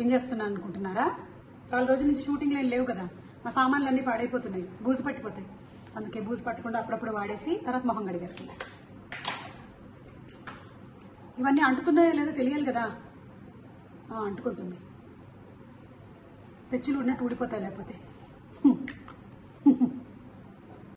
ఏం చేస్తున్నాను అనుకుంటున్నారా? చాలా రోజుల నుంచి షూటింగ్ లైన్ లేవు కదా, మా సామాన్లు అన్ని పాడైపోతున్నాయి, బూజు పట్టిపోతాయి. అందుకే బూజు పట్టకుండా అప్పుడప్పుడు వాడేసి తర్వాత మొహం కడిగేసుకున్నాను. ఇవన్నీ అంటుతున్నాయో లేదో తెలియాలి కదా. అంటుకుంటుంది, పెచ్చులు ఉన్నట్టు ఊడిపోతాయి లేకపోతే.